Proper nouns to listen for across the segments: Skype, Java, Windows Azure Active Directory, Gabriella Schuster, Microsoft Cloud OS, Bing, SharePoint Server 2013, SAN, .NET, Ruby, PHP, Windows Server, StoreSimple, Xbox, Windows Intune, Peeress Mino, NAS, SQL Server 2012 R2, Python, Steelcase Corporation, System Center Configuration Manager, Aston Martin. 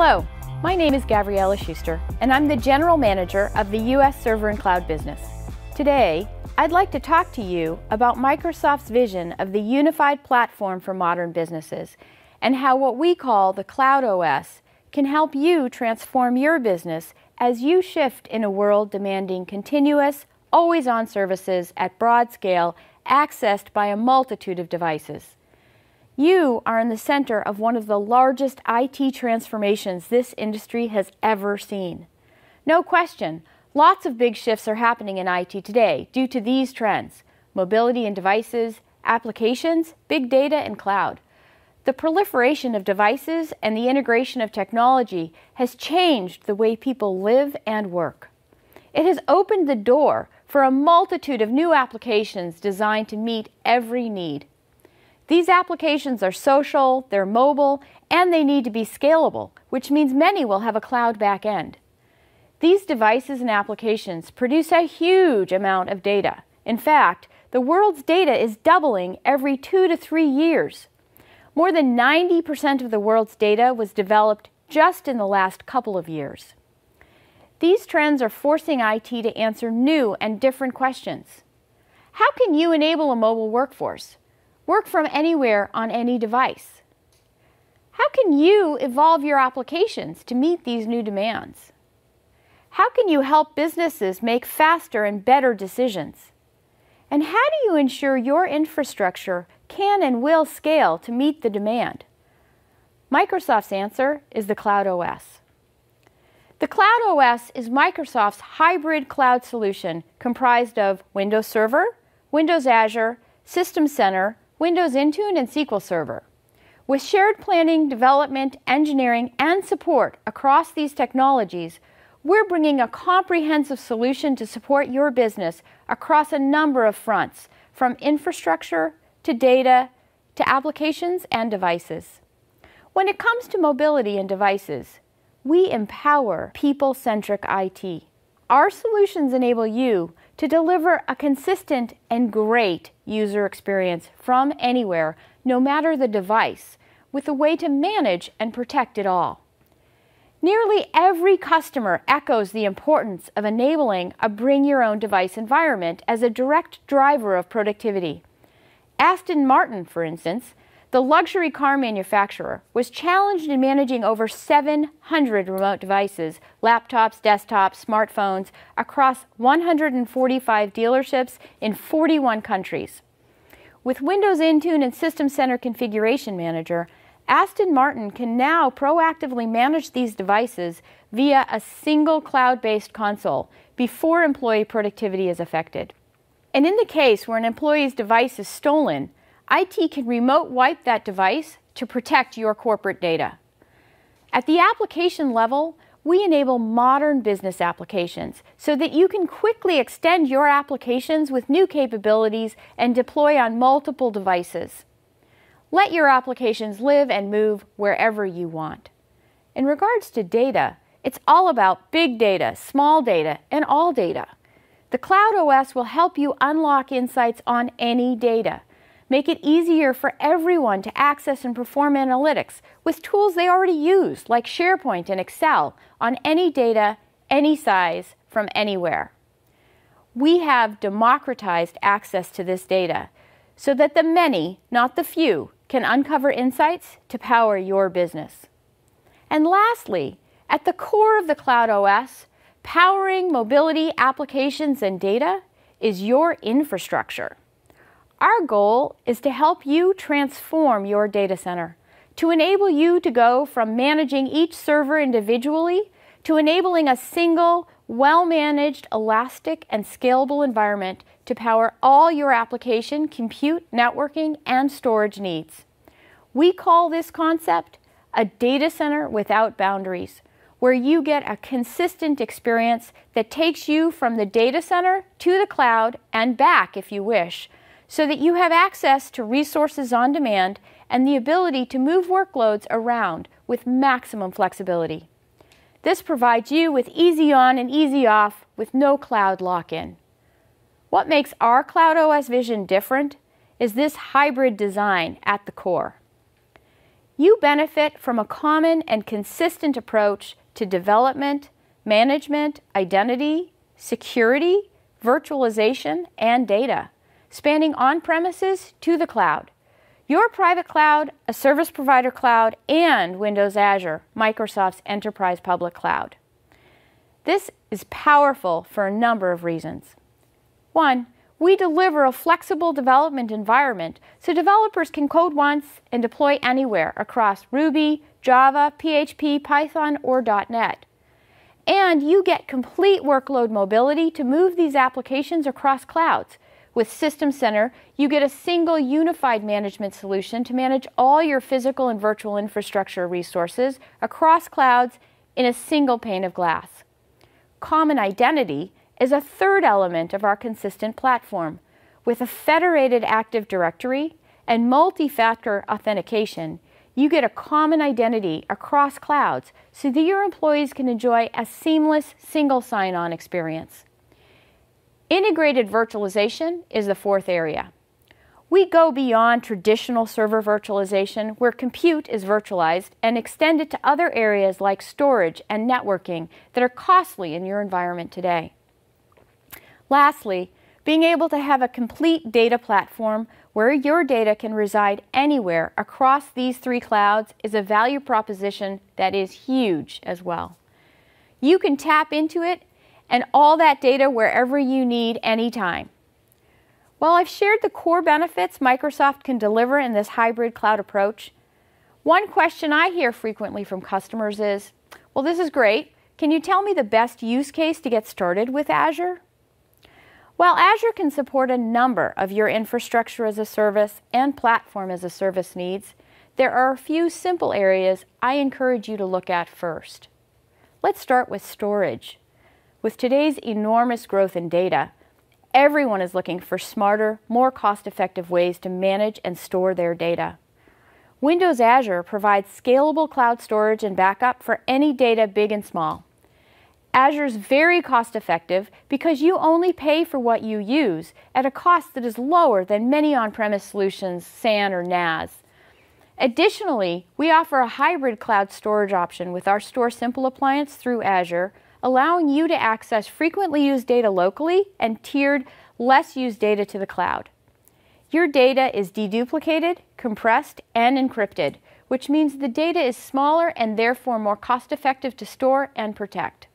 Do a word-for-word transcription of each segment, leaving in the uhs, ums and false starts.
Hello, my name is Gabriella Schuster, and I'm the General Manager of the U S Server and Cloud business. Today, I'd like to talk to you about Microsoft's vision of the unified platform for modern businesses and how what we call the Cloud O S can help you transform your business as you shift in a world demanding continuous, always-on services at broad scale, accessed by a multitude of devices. You are in the center of one of the largest I T transformations this industry has ever seen. No question, lots of big shifts are happening in I T today due to these trends: mobility and devices, applications, big data, and cloud. The proliferation of devices and the integration of technology has changed the way people live and work. It has opened the door for a multitude of new applications designed to meet every need. These applications are social, they're mobile, and they need to be scalable, which means many will have a cloud backend. These devices and applications produce a huge amount of data. In fact, the world's data is doubling every two to three years. More than ninety percent of the world's data was developed just in the last couple of years. These trends are forcing I T to answer new and different questions. How can you enable a mobile workforce? Work from anywhere on any device? How can you evolve your applications to meet these new demands? How can you help businesses make faster and better decisions? And how do you ensure your infrastructure can and will scale to meet the demand? Microsoft's answer is the Cloud O S. The Cloud O S is Microsoft's hybrid cloud solution comprised of Windows Server, Windows Azure, System Center, Windows Intune, and S Q L Server. With shared planning, development, engineering, and support across these technologies, we're bringing a comprehensive solution to support your business across a number of fronts, from infrastructure to data to applications and devices. When it comes to mobility and devices, we empower people-centric I T. Our solutions enable you to deliver a consistent and great user experience from anywhere, no matter the device, with a way to manage and protect it all. Nearly every customer echoes the importance of enabling a bring-your-own-device environment as a direct driver of productivity. Aston Martin, for instance, the luxury car manufacturer, was challenged in managing over seven hundred remote devices, laptops, desktops, smartphones, across one hundred forty-five dealerships in forty-one countries. With Windows Intune and System Center Configuration Manager, Aston Martin can now proactively manage these devices via a single cloud-based console before employee productivity is affected. And in the case where an employee's device is stolen, I T can remote wipe that device to protect your corporate data. At the application level, we enable modern business applications so that you can quickly extend your applications with new capabilities and deploy on multiple devices. Let your applications live and move wherever you want. In regards to data, it's all about big data, small data, and all data. The Cloud O S will help you unlock insights on any data. Make it easier for everyone to access and perform analytics with tools they already use, like SharePoint and Excel, on any data, any size, from anywhere. We have democratized access to this data so that the many, not the few, can uncover insights to power your business. And lastly, at the core of the Cloud O S, powering mobility, applications, and data, is your infrastructure. Our goal is to help you transform your data center, to enable you to go from managing each server individually to enabling a single, well-managed, elastic, and scalable environment to power all your application, compute, networking, and storage needs. We call this concept a data center without boundaries, where you get a consistent experience that takes you from the data center to the cloud and back if you wish, so that you have access to resources on demand and the ability to move workloads around with maximum flexibility. This provides you with easy on and easy off with no cloud lock-in. What makes our Cloud O S vision different is this hybrid design at the core. you benefit from a common and consistent approach to development, management, identity, security, virtualization, and data, spanning on-premises to the cloud. Your private cloud, a service provider cloud, and Windows Azure, Microsoft's enterprise public cloud. This is powerful for a number of reasons. One, we deliver a flexible development environment so developers can code once and deploy anywhere across Ruby, Java, P H P, Python, or dot net. And you get complete workload mobility to move these applications across clouds. With System Center, you get a single unified management solution to manage all your physical and virtual infrastructure resources across clouds in a single pane of glass. Common identity is a third element of our consistent platform. With a federated Active Directory and multi-factor authentication, you get a common identity across clouds so that your employees can enjoy a seamless single sign-on experience. Integrated virtualization is the fourth area. We go beyond traditional server virtualization, where compute is virtualized, and extend it to other areas like storage and networking that are costly in your environment today. Lastly, being able to have a complete data platform where your data can reside anywhere across these three clouds is a value proposition that is huge as well. You can tap into it and all that data wherever you need, anytime. While I've shared the core benefits Microsoft can deliver in this hybrid cloud approach, one question I hear frequently from customers is, well, this is great. Can you tell me the best use case to get started with Azure? Well, Azure can support a number of your infrastructure as a service and platform as a service needs. There are a few simple areas I encourage you to look at first. Let's start with storage. With today's enormous growth in data, everyone is looking for smarter, more cost-effective ways to manage and store their data. Windows Azure provides scalable cloud storage and backup for any data, big and small. Azure is very cost-effective because you only pay for what you use at a cost that is lower than many on-premise solutions, S A N or NAS. Additionally, we offer a hybrid cloud storage option with our StoreSimple appliance through Azure, allowing you to access frequently used data locally and tiered less used data to the cloud. Your data is deduplicated, compressed, and encrypted, which means the data is smaller and therefore more cost-effective to store and protect.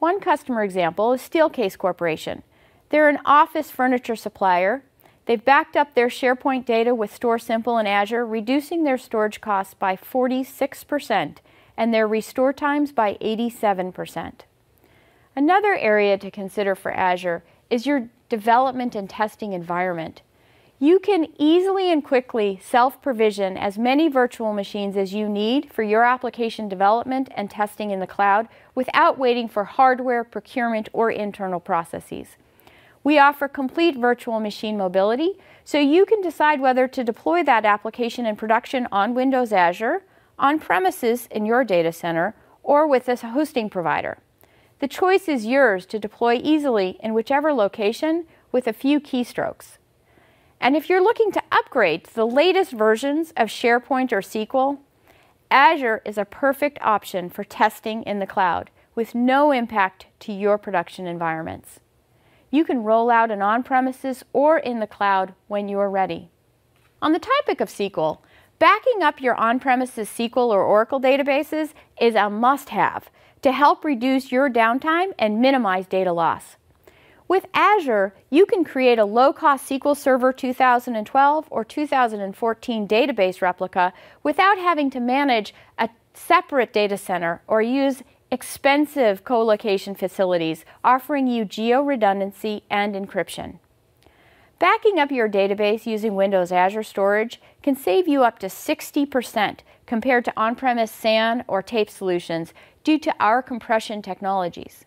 One customer example is Steelcase Corporation. They're an office furniture supplier. They've backed up their SharePoint data with StoreSimple and Azure, reducing their storage costs by forty-six percent and their restore times by eighty-seven percent. Another area to consider for Azure is your development and testing environment. You can easily and quickly self-provision as many virtual machines as you need for your application development and testing in the cloud without waiting for hardware, procurement, or internal processes. We offer complete virtual machine mobility, so you can decide whether to deploy that application in production on Windows Azure, on premises in your data center, or with a hosting provider. The choice is yours to deploy easily in whichever location with a few keystrokes. And if you're looking to upgrade to the latest versions of SharePoint or S Q L, Azure is a perfect option for testing in the cloud with no impact to your production environments. You can roll out an on-premises or in the cloud when you are ready. On the topic of S Q L, backing up your on-premises S Q L or Oracle databases is a must-have to help reduce your downtime and minimize data loss. With Azure, you can create a low-cost S Q L Server two thousand twelve or two thousand fourteen database replica without having to manage a separate data center or use expensive co-location facilities, offering you geo-redundancy and encryption. Backing up your database using Windows Azure Storage can save you up to sixty percent compared to on-premise S A N or tape solutions due to our compression technologies.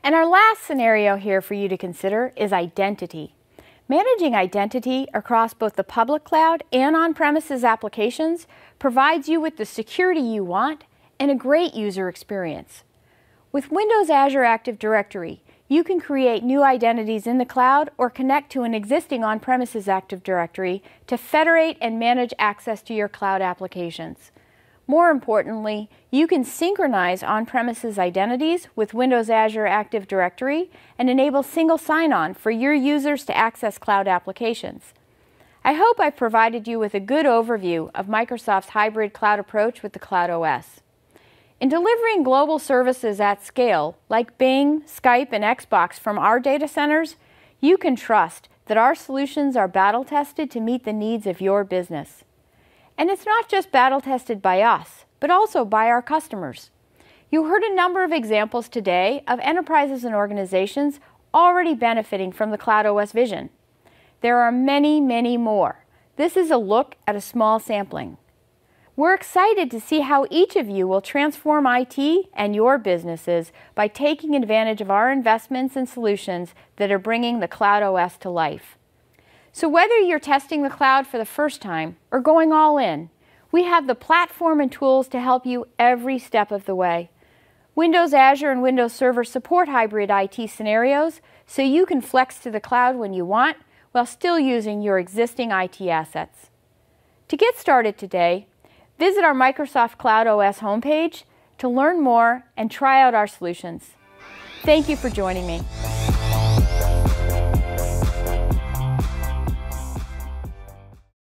And our last scenario here for you to consider is identity. Managing identity across both the public cloud and on-premises applications provides you with the security you want and a great user experience. With Windows Azure Active Directory, You can create new identities in the cloud or connect to an existing on-premises Active Directory to federate and manage access to your cloud applications. More importantly, you can synchronize on-premises identities with Windows Azure Active Directory and enable single sign-on for your users to access cloud applications. I hope I've provided you with a good overview of Microsoft's hybrid cloud approach with the Cloud O S. In delivering global services at scale, like Bing, Skype, and Xbox from our data centers, you can trust that our solutions are battle-tested to meet the needs of your business. And it's not just battle-tested by us, but also by our customers. You heard a number of examples today of enterprises and organizations already benefiting from the Cloud O S vision. There are many, many more. This is a look at a small sampling. We're excited to see how each of you will transform I T and your businesses by taking advantage of our investments and solutions that are bringing the Cloud O S to life. So whether you're testing the cloud for the first time or going all in, we have the platform and tools to help you every step of the way. Windows Azure and Windows Server support hybrid I T scenarios, so you can flex to the cloud when you want while still using your existing I T assets. To get started today, visit our Microsoft Cloud O S homepage to learn more and try out our solutions. Thank you for joining me.